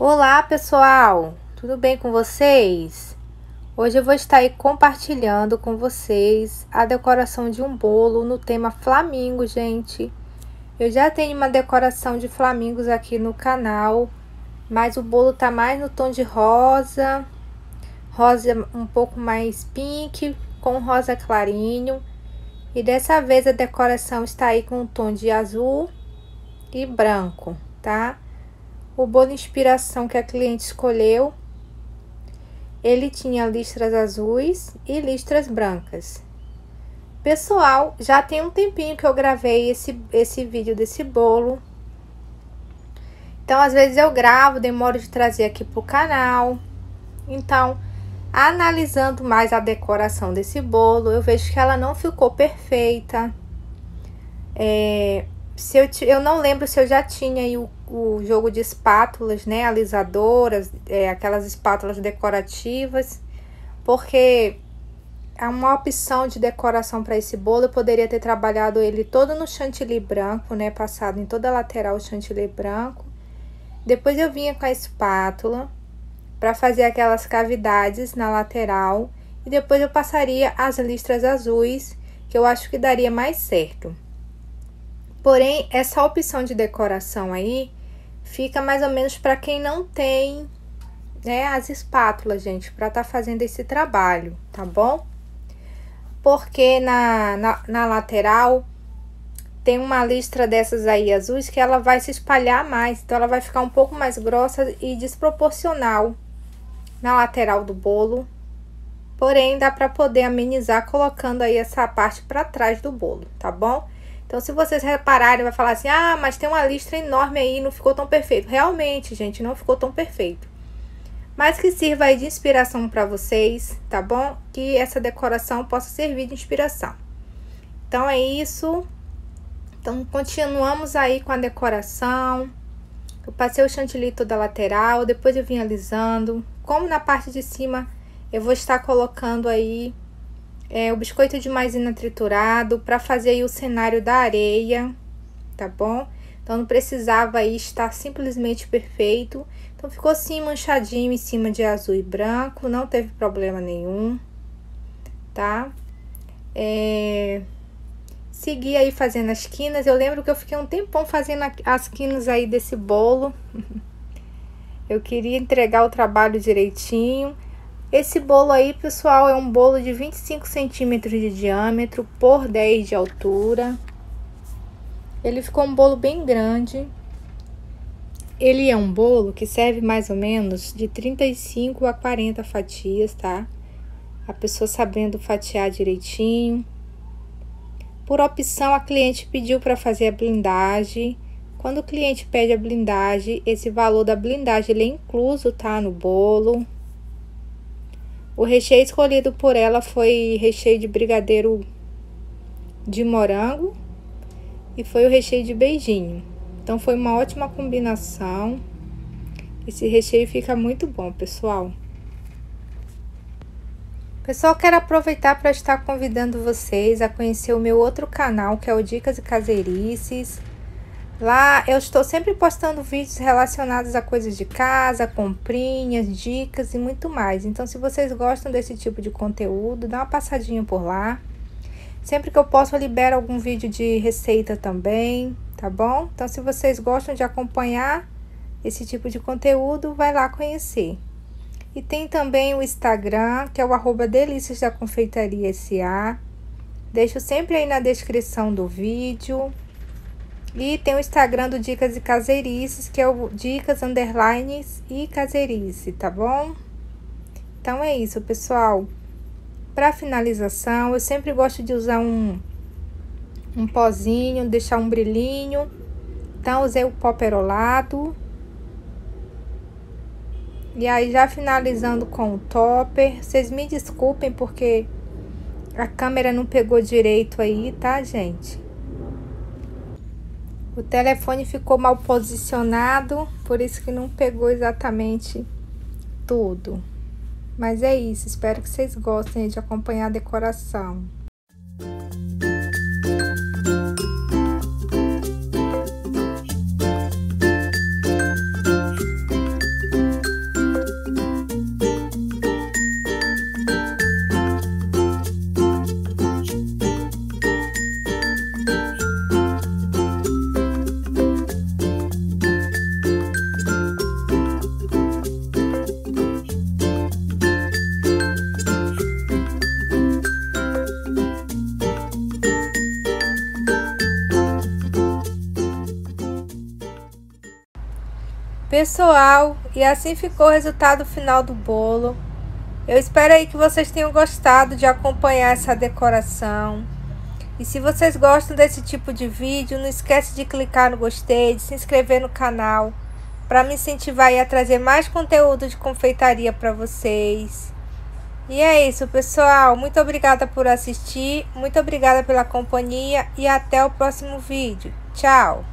Olá pessoal, tudo bem com vocês? Hoje eu vou estar aí compartilhando com vocês a decoração de um bolo no tema flamingo, gente. Eu já tenho uma decoração de flamingos aqui no canal, mas o bolo tá mais no tom de rosa, rosa um pouco mais pink, com rosa clarinho. E dessa vez a decoração está aí com um tom de azul e branco, tá? O bolo inspiração que a cliente escolheu, ele tinha listras azuis e listras brancas. Pessoal, já tem um tempinho que eu gravei esse vídeo desse bolo. Então, às vezes eu gravo, demoro de trazer aqui pro canal. Então, analisando mais a decoração desse bolo, eu vejo que ela não ficou perfeita. Eu não lembro se eu já tinha aí o jogo de espátulas, né, alisadoras, aquelas espátulas decorativas, porque é uma opção de decoração para esse bolo. Eu poderia ter trabalhado ele todo no chantilly branco, né, passado em toda a lateral chantilly branco. Depois eu vinha com a espátula para fazer aquelas cavidades na lateral e depois eu passaria as listras azuis, que eu acho que daria mais certo. Porém, essa opção de decoração aí fica mais ou menos para quem não tem, né, as espátulas, gente, para tá fazendo esse trabalho, tá bom? Porque na lateral tem uma listra dessas aí azuis que ela vai se espalhar mais, então ela vai ficar um pouco mais grossa e desproporcional na lateral do bolo. Porém, dá para poder amenizar colocando aí essa parte para trás do bolo, tá bom? Então, se vocês repararem, vai falar assim, ah, mas tem uma listra enorme aí, não ficou tão perfeito. Realmente, gente, não ficou tão perfeito. Mas que sirva aí de inspiração para vocês, tá bom? Que essa decoração possa servir de inspiração. Então, é isso. Então, continuamos aí com a decoração. Eu passei o chantilly toda a lateral, depois eu vim alisando. Como na parte de cima, eu vou estar colocando aí... o biscoito de maisena triturado para fazer aí o cenário da areia, tá bom? Então, não precisava aí estar simplesmente perfeito. Então, ficou assim manchadinho em cima de azul e branco, não teve problema nenhum, tá? Segui aí fazendo as quinas. Eu lembro que eu fiquei um tempão fazendo as quinas aí desse bolo. Eu queria entregar o trabalho direitinho. Esse bolo aí, pessoal, é um bolo de 25 centímetros de diâmetro por 10 de altura. Ele ficou um bolo bem grande. Ele é um bolo que serve mais ou menos de 35 a 40 fatias, tá? A pessoa sabendo fatiar direitinho. Por opção, a cliente pediu para fazer a blindagem. Quando o cliente pede a blindagem, esse valor da blindagem ele é incluso, tá, no bolo. O recheio escolhido por ela foi recheio de brigadeiro de morango e foi o recheio de beijinho. Então, foi uma ótima combinação. Esse recheio fica muito bom, pessoal. Pessoal, quero aproveitar para estar convidando vocês a conhecer o meu outro canal, que é o Dicas e Caseirices. Lá eu estou sempre postando vídeos relacionados a coisas de casa, comprinhas, dicas e muito mais. Então, se vocês gostam desse tipo de conteúdo, dá uma passadinha por lá. Sempre que eu posso, eu libero algum vídeo de receita também, tá bom? Então, se vocês gostam de acompanhar esse tipo de conteúdo, vai lá conhecer. E tem também o Instagram, que é o @deliciasdaconfeitaria.sa. Deixo sempre aí na descrição do vídeo. E tem o Instagram do Dicas e Caseirices, que é o Dicas_e_Caseirice, tá bom? Então, é isso, pessoal. Para finalização, eu sempre gosto de usar um pozinho, deixar um brilhinho. Então, usei o pó perolado. E aí, já finalizando com o topper. Vocês me desculpem, porque a câmera não pegou direito aí, tá, gente? O telefone ficou mal posicionado, por isso que não pegou exatamente tudo. Mas é isso, espero que vocês gostem de acompanhar a decoração. pessoal, e assim ficou o resultado final do bolo. Eu espero aí que vocês tenham gostado de acompanhar essa decoração. E se vocês gostam desse tipo de vídeo, não esquece de clicar no gostei, de se inscrever no canal, para me incentivar aí a trazer mais conteúdo de confeitaria para vocês. E é isso, pessoal. Muito obrigada por assistir, muito obrigada pela companhia e até o próximo vídeo. Tchau!